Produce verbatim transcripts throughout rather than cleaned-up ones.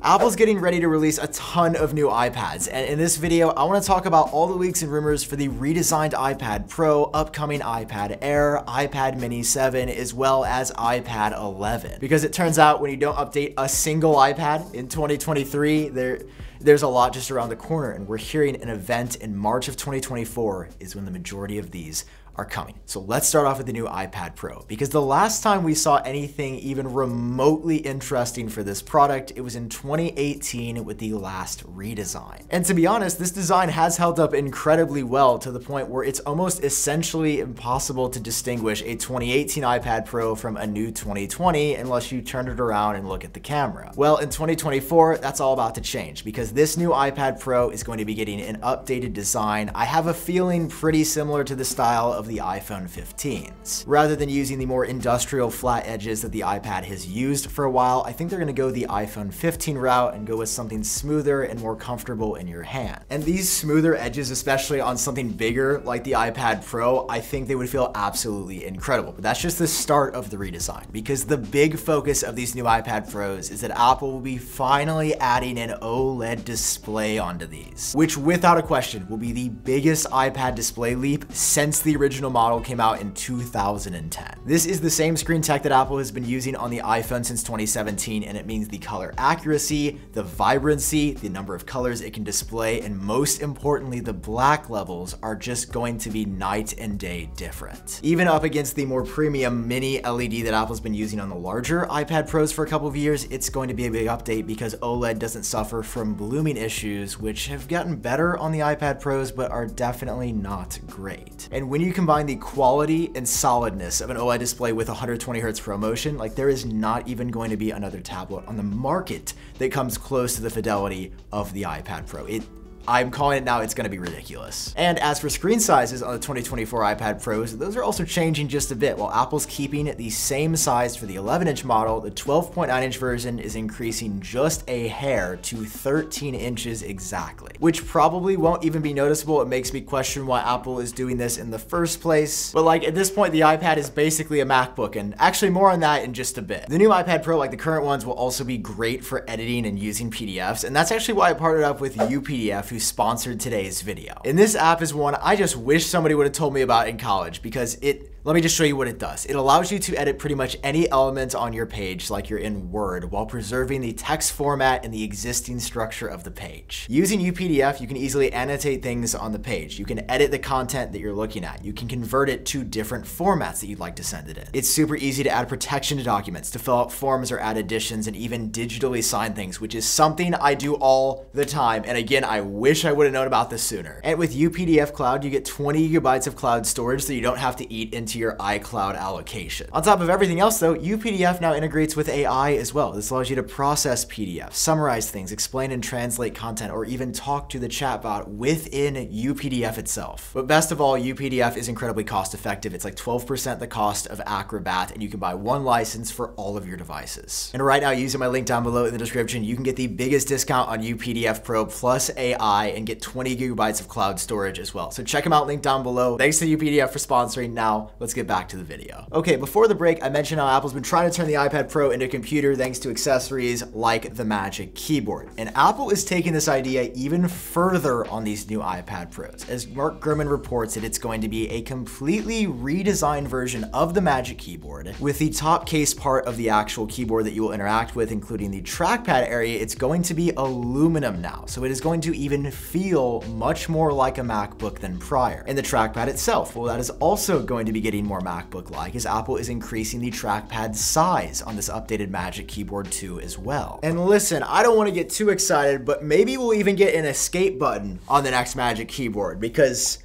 Apple's getting ready to release a ton of new iPads, and in this video, I want to talk about all the leaks and rumors for the redesigned iPad Pro, upcoming iPad Air, iPad Mini seven, as well as iPad eleven. Because it turns out when you don't update a single iPad in twenty twenty-three, there, there's a lot just around the corner, and we're hearing an event in March of twenty twenty-four is when the majority of these are coming. So let's start off with the new iPad Pro, because the last time we saw anything even remotely interesting for this product, it was in twenty eighteen with the last redesign. And to be honest, this design has held up incredibly well, to the point where it's almost essentially impossible to distinguish a twenty eighteen iPad Pro from a new twenty twenty unless you turn it around and look at the camera. Well, in twenty twenty-four, that's all about to change, because this new iPad Pro is going to be getting an updated design. I have a feeling pretty similar to the style of the iPhone fifteens. Rather than using the more industrial flat edges that the iPad has used for a while, I think they're gonna go the iPhone fifteen route and go with something smoother and more comfortable in your hand. And these smoother edges, especially on something bigger like the iPad Pro, I think they would feel absolutely incredible. But that's just the start of the redesign, because the big focus of these new iPad Pros is that Apple will be finally adding an OLED display onto these, which without a question will be the biggest iPad display leap since the original original model came out in two thousand ten. This is the same screen tech that Apple has been using on the iPhone since twenty seventeen, and it means the color accuracy, the vibrancy, the number of colors it can display, and most importantly, the black levels are just going to be night and day different. Even up against the more premium mini L E D that Apple's been using on the larger iPad Pros for a couple of years, it's going to be a big update because OLED doesn't suffer from blooming issues, which have gotten better on the iPad Pros, but are definitely not great. And when you combine the quality and solidness of an OLED display with one hundred twenty hertz ProMotion, like there is not even going to be another tablet on the market that comes close to the fidelity of the iPad Pro. It I'm calling it now, it's gonna be ridiculous. And as for screen sizes on the twenty twenty-four iPad Pros, those are also changing just a bit. While Apple's keeping the same size for the eleven inch model, the twelve point nine inch version is increasing just a hair to thirteen inches exactly, which probably won't even be noticeable. It makes me question why Apple is doing this in the first place. But like at this point, the iPad is basically a MacBook, and actually more on that in just a bit. The new iPad Pro, like the current ones, will also be great for editing and using P D Fs. And that's actually why I partnered up with U P D F, who sponsored today's video. And this app is one I just wish somebody would have told me about in college, because it let me just show you what it does. It allows you to edit pretty much any element on your page like you're in Word, while preserving the text format and the existing structure of the page. Using U P D F, you can easily annotate things on the page. You can edit the content that you're looking at. You can convert it to different formats that you'd like to send it in. It's super easy to add protection to documents, to fill out forms or add additions, and even digitally sign things, which is something I do all the time. And again, I wish I would have known about this sooner. And with U P D F Cloud, you get twenty gigabytes of cloud storage that you don't have to eat into your iCloud allocation. On top of everything else though, U P D F now integrates with A I as well. This allows you to process P D Fs, summarize things, explain and translate content, or even talk to the chatbot within U P D F itself. But best of all, U P D F is incredibly cost effective. It's like twelve percent the cost of Acrobat, and you can buy one license for all of your devices. And right now, using my link down below in the description, you can get the biggest discount on U P D F Pro plus A I and get twenty gigabytes of cloud storage as well. So check them out, link down below. Thanks to U P D F for sponsoring. Now, let's Let's get back to the video. Okay, before the break, I mentioned how Apple's been trying to turn the iPad Pro into a computer thanks to accessories like the Magic Keyboard. And Apple is taking this idea even further on these new iPad Pros. As Mark Gurman reports that it's going to be a completely redesigned version of the Magic Keyboard, with the top case part of the actual keyboard that you will interact with, including the trackpad area, it's going to be aluminum now. So it is going to even feel much more like a MacBook than prior. And the trackpad itself, well, that is also going to be getting more MacBook-like, as Apple is increasing the trackpad size on this updated Magic Keyboard too as well. And listen, I don't want to get too excited, but maybe we'll even get an escape button on the next Magic Keyboard, because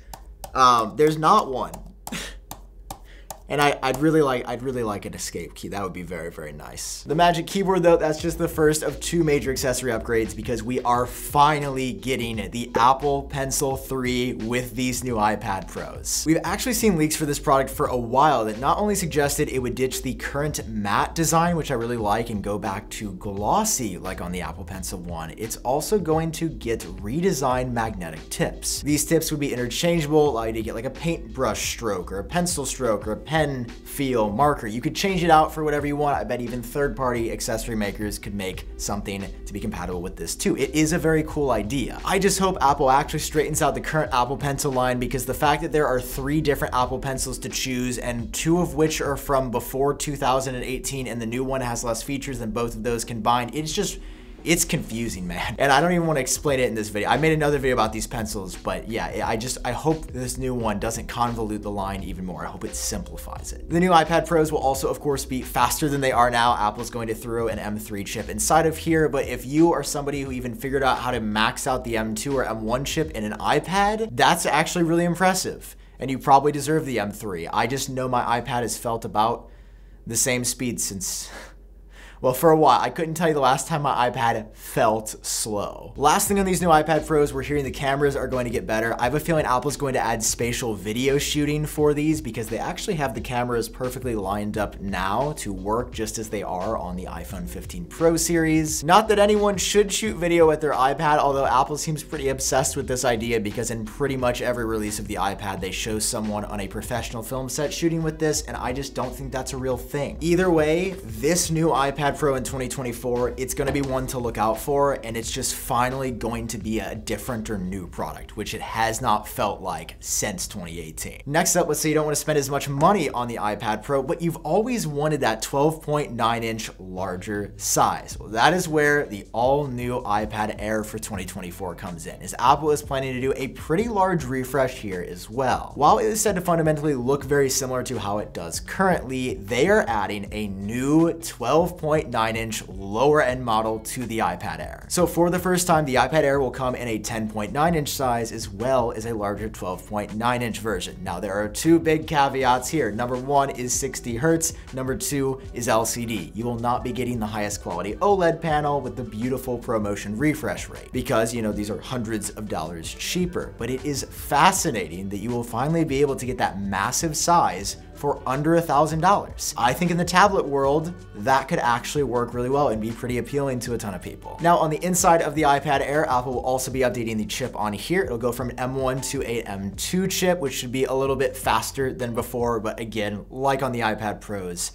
um, there's not one. And I, I'd really like I'd really like an escape key. That would be very, very nice. The Magic Keyboard though, that's just the first of two major accessory upgrades, because we are finally getting the Apple Pencil three with these new iPad Pros. We've actually seen leaks for this product for a while that not only suggested it would ditch the current matte design, which I really like, and go back to glossy like on the Apple Pencil one, it's also going to get redesigned magnetic tips. These tips would be interchangeable, allow you to get like a paintbrush stroke or a pencil stroke or a pen pen feel marker. You could change it out for whatever you want. I bet even third-party accessory makers could make something to be compatible with this too. It is a very cool idea. I just hope Apple actually straightens out the current Apple Pencil line, because the fact that there are three different Apple Pencils to choose, and two of which are from before two thousand eighteen and the new one has less features than both of those combined, it's just, it's confusing, man. And I don't even want to explain it in this video. I made another video about these pencils, but yeah, I just, I hope this new one doesn't convolute the line even more. I hope it simplifies it. The new iPad Pros will also, of course, be faster than they are now. Apple's going to throw an M three chip inside of here, but if you are somebody who even figured out how to max out the M two or M one chip in an iPad, that's actually really impressive. And you probably deserve the M three. I just know my iPad has felt about the same speed since... Well, for a while, I couldn't tell you the last time my iPad felt slow. Last thing on these new iPad Pros, we're hearing the cameras are going to get better. I have a feeling Apple's going to add spatial video shooting for these, because they actually have the cameras perfectly lined up now to work just as they are on the iPhone fifteen Pro series. Not that anyone should shoot video at their iPad, although Apple seems pretty obsessed with this idea, because in pretty much every release of the iPad, they show someone on a professional film set shooting with this, and I just don't think that's a real thing. Either way, this new iPad Pro in twenty twenty-four, it's going to be one to look out for, and it's just finally going to be a different or new product, which it has not felt like since twenty eighteen. Next up, let's say you don't want to spend as much money on the iPad Pro, but you've always wanted that twelve point nine inch larger size. Well, that is where the all-new iPad Air for twenty twenty-four comes in, as Apple is planning to do a pretty large refresh here as well. While it is said to fundamentally look very similar to how it does currently, they are adding a new twelve point nine inch lower end model to the iPad Air. So for the first time, the iPad Air will come in a ten point nine inch size as well as a larger twelve point nine inch version. Now there are two big caveats here. Number one is sixty hertz. Number two is L C D. You will not be getting the highest quality OLED panel with the beautiful ProMotion refresh rate, because you know these are hundreds of dollars cheaper. But it is fascinating that you will finally be able to get that massive size for under a thousand dollars. I think in the tablet world, that could actually work really well and be pretty appealing to a ton of people. Now on the inside of the iPad Air, Apple will also be updating the chip on here. It'll go from an M one to a M two chip, which should be a little bit faster than before, but again, like on the iPad Pros,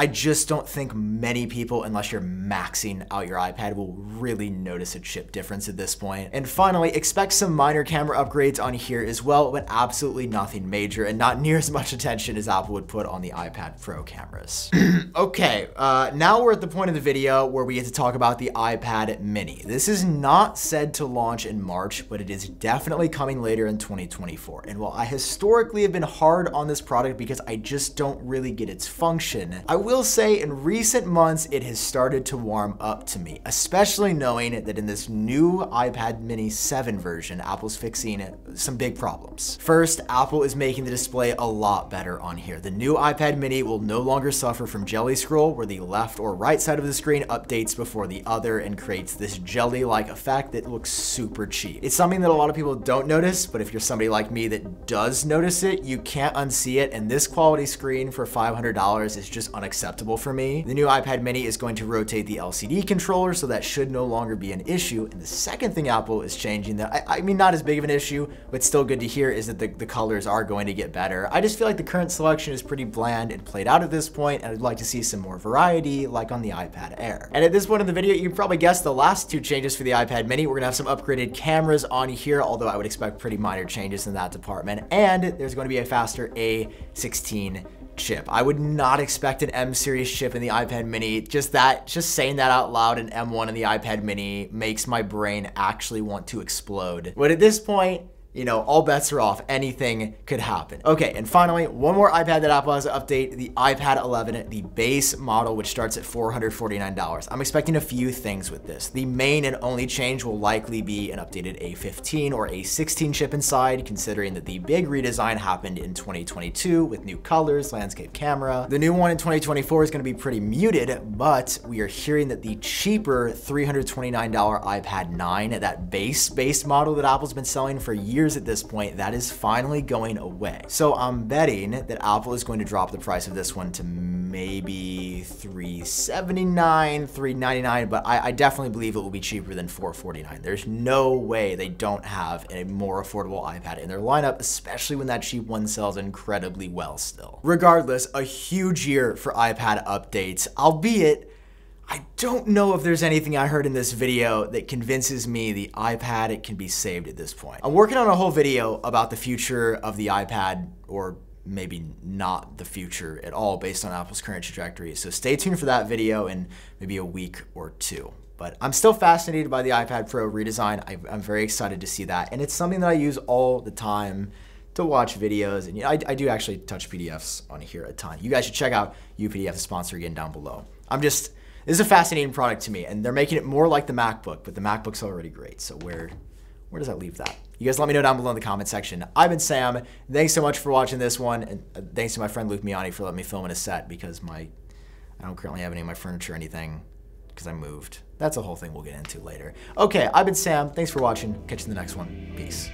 I just don't think many people, unless you're maxing out your iPad, will really notice a chip difference at this point. And finally, expect some minor camera upgrades on here as well, but absolutely nothing major and not near as much attention as Apple would put on the iPad Pro cameras. Okay, uh, now we're at the point of the video where we get to talk about the iPad mini. This is not said to launch in March, but it is definitely coming later in twenty twenty-four. And while I historically have been hard on this product because I just don't really get its function, I I will say in recent months, it has started to warm up to me, especially knowing that in this new iPad mini seven version, Apple's fixing some big problems. First, Apple is making the display a lot better on here. The new iPad mini will no longer suffer from jelly scroll, where the left or right side of the screen updates before the other and creates this jelly-like effect that looks super cheap. It's something that a lot of people don't notice, but if you're somebody like me that does notice it, you can't unsee it, and this quality screen for five hundred dollars is just unacceptable. acceptable for me. The new iPad mini is going to rotate the L C D controller, so that should no longer be an issue. And the second thing Apple is changing, that I, I mean not as big of an issue, but still good to hear, is that the, the colors are going to get better. I just feel like the current selection is pretty bland and played out at this point, and I'd like to see some more variety like on the iPad Air. And at this point in the video, you can probably guess the last two changes for the iPad mini. We're gonna have some upgraded cameras on here, although I would expect pretty minor changes in that department. And there's going to be a faster A sixteen chip. I would not expect an M series chip in the iPad mini. Just that, just saying that out loud, an M one in the iPad mini makes my brain actually want to explode. But at this point, you know, all bets are off. Anything could happen. Okay, and finally, one more iPad that Apple has to update, the iPad eleven, the base model, which starts at four hundred forty-nine dollars. I'm expecting a few things with this. The main and only change will likely be an updated A fifteen or A sixteen chip inside, considering that the big redesign happened in twenty twenty-two with new colors, landscape camera. The new one in twenty twenty-four is going to be pretty muted, but we are hearing that the cheaper three hundred twenty-nine dollar iPad nine, that base base model that Apple's been selling for years, years at this point, that is finally going away. So I'm betting that Apple is going to drop the price of this one to maybe three seventy-nine, three ninety-nine, but I, I definitely believe it will be cheaper than four forty-nine. There's no way they don't have a more affordable iPad in their lineup, especially when that cheap one sells incredibly well still. Regardless, a huge year for iPad updates, albeit I don't know if there's anything I heard in this video that convinces me the iPad it can be saved at this point. I'm working on a whole video about the future of the iPad, or maybe not the future at all based on Apple's current trajectory. So stay tuned for that video in maybe a week or two. But I'm still fascinated by the iPad Pro redesign. I, I'm very excited to see that. And it's something that I use all the time to watch videos. And you know, I, I do actually touch P D Fs on here a ton. You guys should check out U P D F, the sponsor again down below. I'm just, this is a fascinating product to me, and they're making it more like the MacBook, but the MacBook's already great. So where, where does that leave that? You guys let me know down below in the comment section. I've been Sam. Thanks so much for watching this one. And thanks to my friend Luke Miani for letting me film in a set, because my, I don't currently have any of my furniture or anything, because I moved. That's a whole thing we'll get into later. Okay, I've been Sam. Thanks for watching. Catch you in the next one. Peace.